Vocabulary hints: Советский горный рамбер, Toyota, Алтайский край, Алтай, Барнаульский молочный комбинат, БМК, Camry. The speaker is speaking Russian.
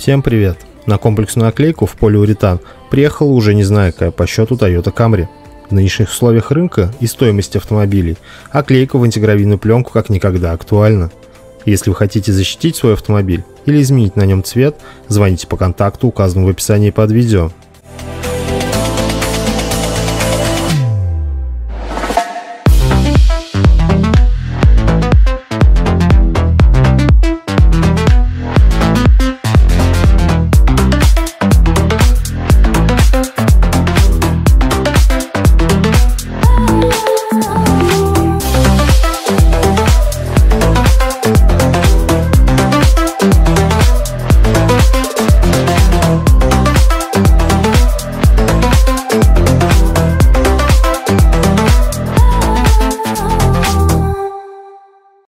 Всем привет! На комплексную наклейку в полиуретан приехала уже не знаю какая по счету Toyota Camry. В нынешних условиях рынка и стоимости автомобилей оклейка в антигравийную пленку как никогда актуальна. Если вы хотите защитить свой автомобиль или изменить на нем цвет, звоните по контакту, указанному в описании под видео.